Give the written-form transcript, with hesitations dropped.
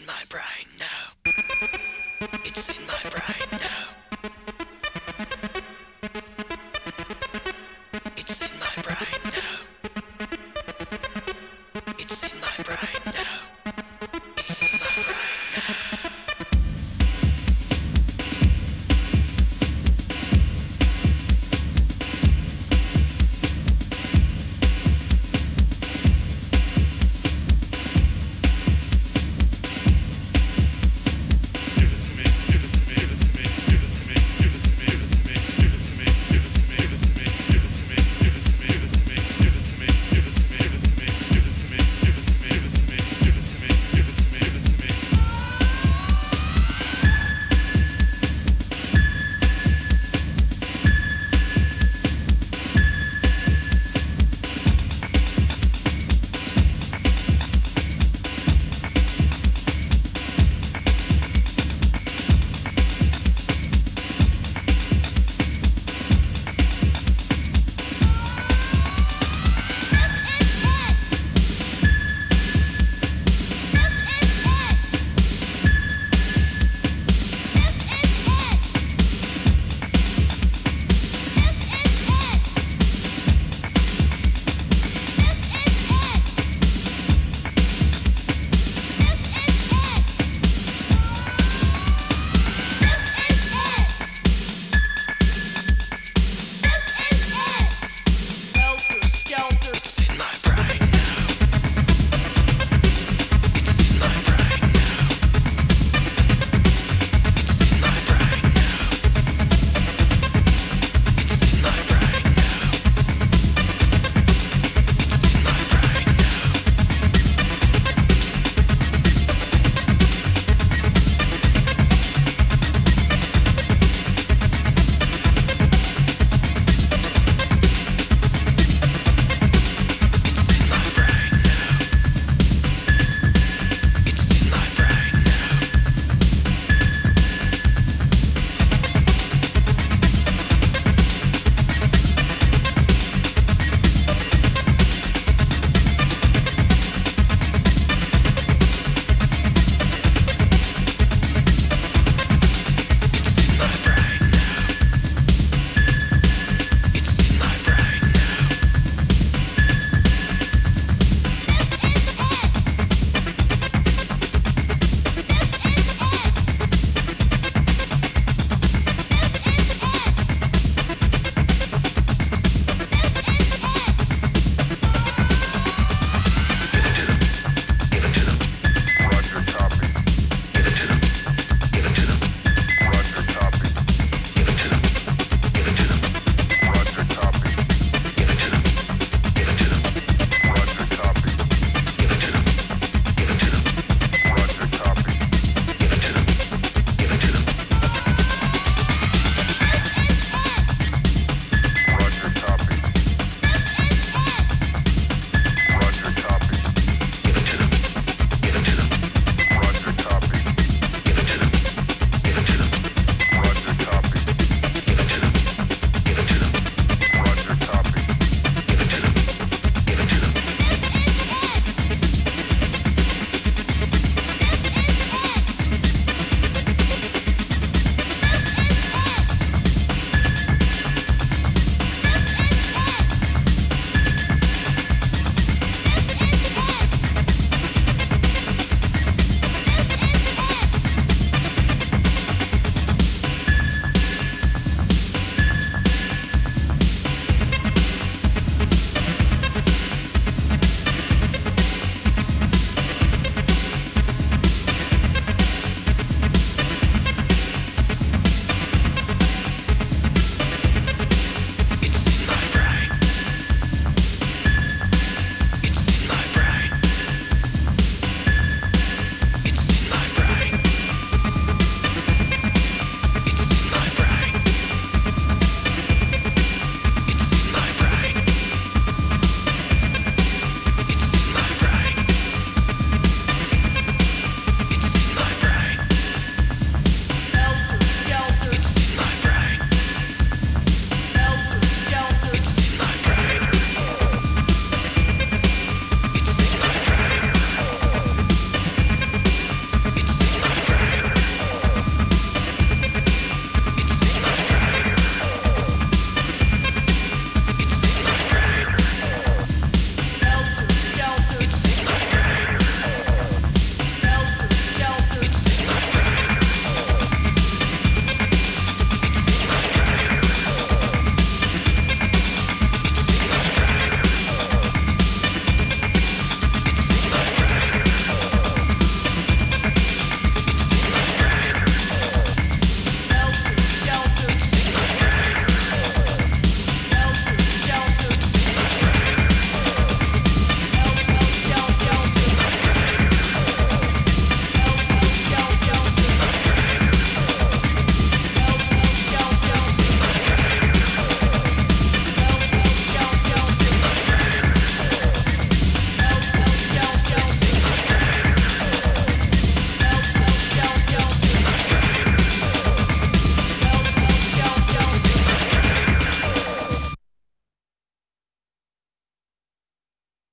in my brow.